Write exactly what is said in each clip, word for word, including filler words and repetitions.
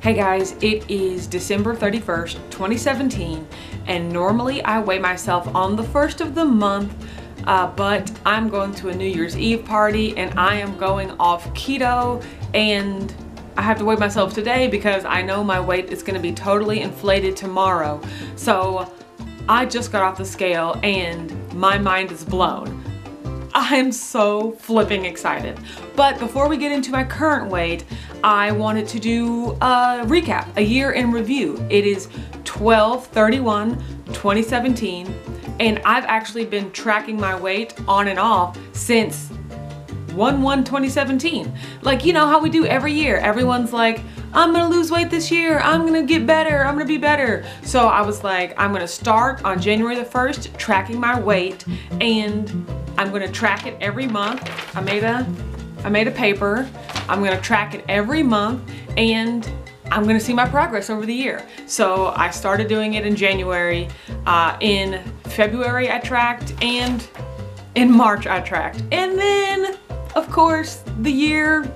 Hey guys, it is December thirty-first, twenty seventeen, and normally I weigh myself on the first of the month, uh, but I'm going to a New Year's Eve party and I am going off keto, and I have to weigh myself today because I know my weight is going to be totally inflated tomorrow. So I just got off the scale and my mind is blown. I am so flipping excited. But before we get into my current weight, I wanted to do a recap, a year in review. It is twelve thirty-one twenty seventeen, and I've actually been tracking my weight on and off since one one twenty seventeen. Like, you know how we do every year. Everyone's like, I'm gonna lose weight this year. I'm gonna get better. I'm gonna be better. So I was like, I'm gonna start on January the first tracking my weight, and I'm gonna track it every month. I made a, I made a paper. I'm gonna track it every month, and I'm gonna see my progress over the year. So I started doing it in January. Uh, in February I tracked, and in March I tracked. And then, of course, the year,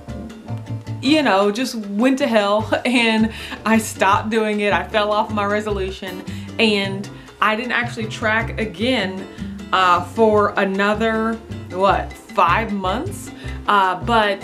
you know, just went to hell, and I stopped doing it. I fell off my resolution, and I didn't actually track again Uh, for another, what, five months? Uh, but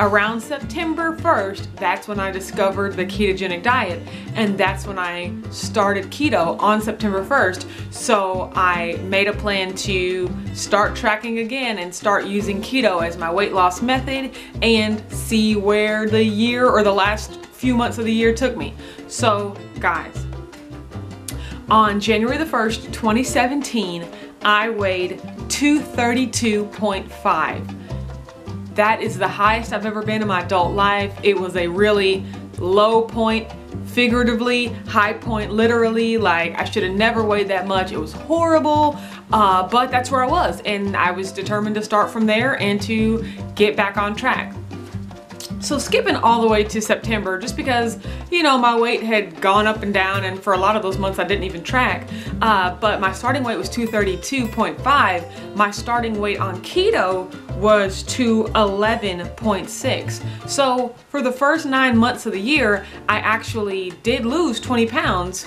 around September first, that's when I discovered the ketogenic diet, and that's when I started keto on September first. So I made a plan to start tracking again and start using keto as my weight loss method and see where the year or the last few months of the year took me. So guys, on January the first, twenty seventeen, I weighed two thirty-two point five. That is the highest I've ever been in my adult life. It was a really low point, figuratively, high point, literally. Like, I should have never weighed that much. It was horrible, uh, but that's where I was. And I was determined to start from there and to get back on track. So skipping all the way to September, just because, you know, my weight had gone up and down, and for a lot of those months I didn't even track, uh, but my starting weight was two thirty-two point five. My starting weight on keto was two eleven point six. So for the first nine months of the year, I actually did lose twenty pounds,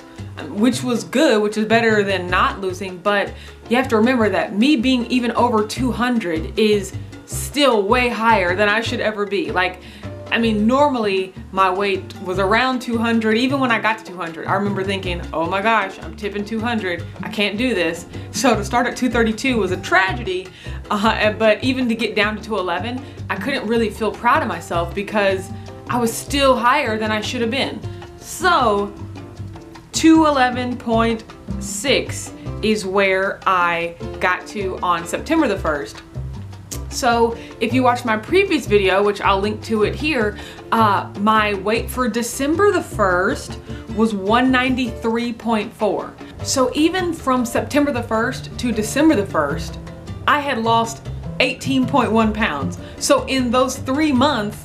which was good, which is better than not losing, but you have to remember that me being even over two hundred is still way higher than I should ever be. Like, I mean, normally my weight was around two hundred. Even when I got to two hundred, I remember thinking, oh my gosh, I'm tipping two hundred. I can't do this. So to start at two thirty-two was a tragedy. Uh, but even to get down to two eleven, I couldn't really feel proud of myself because I was still higher than I should have been. So two eleven point six is where I got to on September the first. So if you watch my previous video, which I'll link to it here, uh, my weight for December the first was one ninety-three point four. So even from September the first to December the first, I had lost eighteen point one pounds. So in those three months,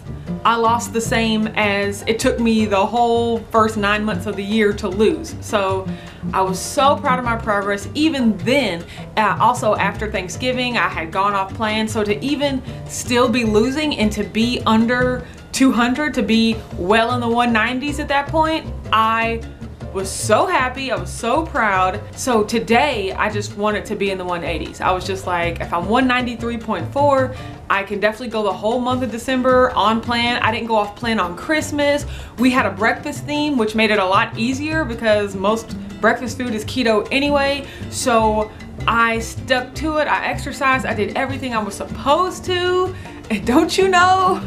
I lost the same as it took me the whole first nine months of the year to lose. So I was so proud of my progress even then. Uh, also after Thanksgiving, I had gone off plan. So to even still be losing and to be under two hundred, to be well in the one nineties at that point, I was so happy. I was so proud. So today I just wanted to be in the one eighties. I was just like, if I'm one ninety-three point four, I can definitely go the whole month of December on plan. I didn't go off plan on Christmas. We had a breakfast theme, which made it a lot easier because most breakfast food is keto anyway. So I stuck to it. I exercised. I did everything I was supposed to. And don't you know,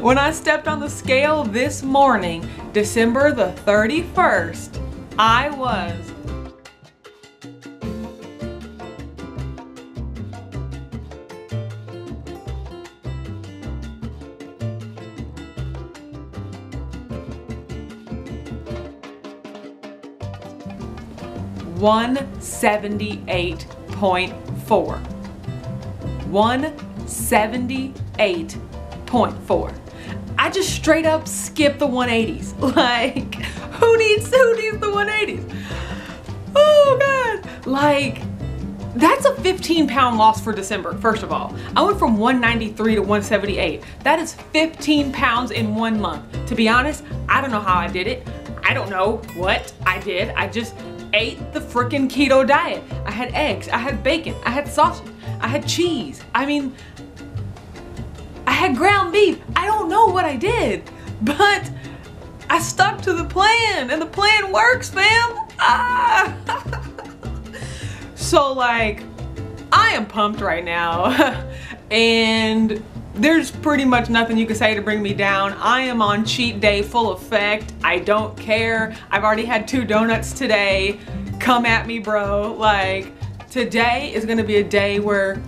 when I stepped on the scale this morning, December the thirty-first, I was one seventy-eight point four. one seventy-eight point four. I just straight up skipped the one eighties. Like, who needs who needs the one eighties? Oh God. Like, That's a fifteen pound loss for December, first of all. I went from one ninety-three to one seventy-eight. That is fifteen pounds in one month. To be honest, I don't know how I did it. I don't know what I did. I just ate the frickin' keto diet. I had eggs, I had bacon, I had sausage, I had cheese. I mean, I had ground beef. I don't know what I did, but I stuck to the plan, and the plan works, fam. Ah. So like, I am pumped right now, and there's pretty much nothing you can say to bring me down. I am on cheat day full effect. I don't care. I've already had two donuts today. Come at me, bro. Like, today is gonna be a day where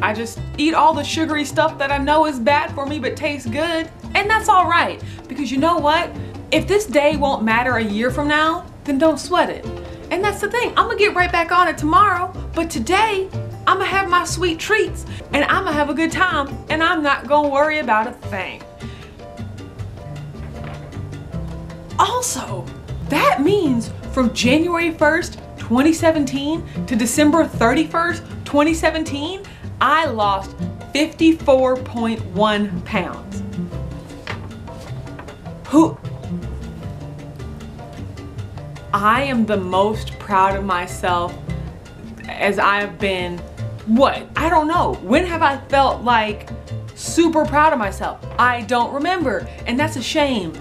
I just eat all the sugary stuff that I know is bad for me but tastes good, and that's all right, because you know what? If this day won't matter a year from now, then don't sweat it. And that's the thing, I'm gonna get right back on it tomorrow, but today, I'm gonna have my sweet treats, and I'm gonna have a good time, and I'm not gonna worry about a thing. Also, that means from January first, twenty seventeen to December thirty-first, twenty seventeen, I lost fifty-four point one pounds. Who? I am the most proud of myself as I've been, what? I don't know. When have I felt like super proud of myself? I don't remember, and that's a shame.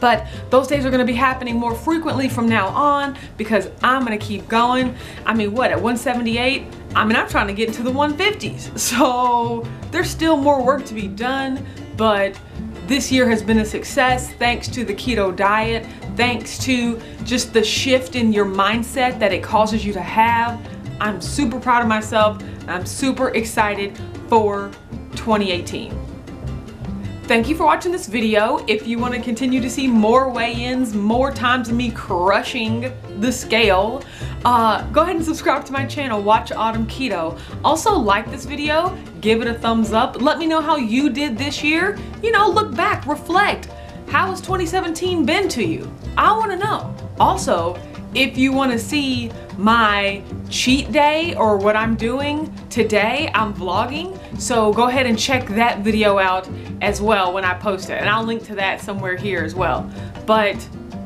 But those days are gonna be happening more frequently from now on, because I'm gonna keep going. I mean, what, at one seventy-eight? I mean, I'm trying to get to the one fifties. So there's still more work to be done, but this year has been a success thanks to the keto diet, thanks to just the shift in your mindset that it causes you to have. I'm super proud of myself. I'm super excited for twenty eighteen. Thank you for watching this video. If you want to continue to see more weigh-ins, more times of me crushing the scale, uh, go ahead and subscribe to my channel, Watch Autumn Keto. Also, like this video, give it a thumbs up. Let me know how you did this year. You know, look back, reflect. How has twenty seventeen been to you? I want to know. Also, if you want to see my cheat day or what I'm doing today, I'm vlogging, so go ahead and check that video out as well when I post it, and I'll link to that somewhere here as well. But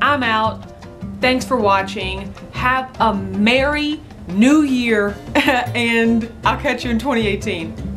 I'm out. Thanks for watching. Have a merry new year, and I'll catch you in twenty eighteen.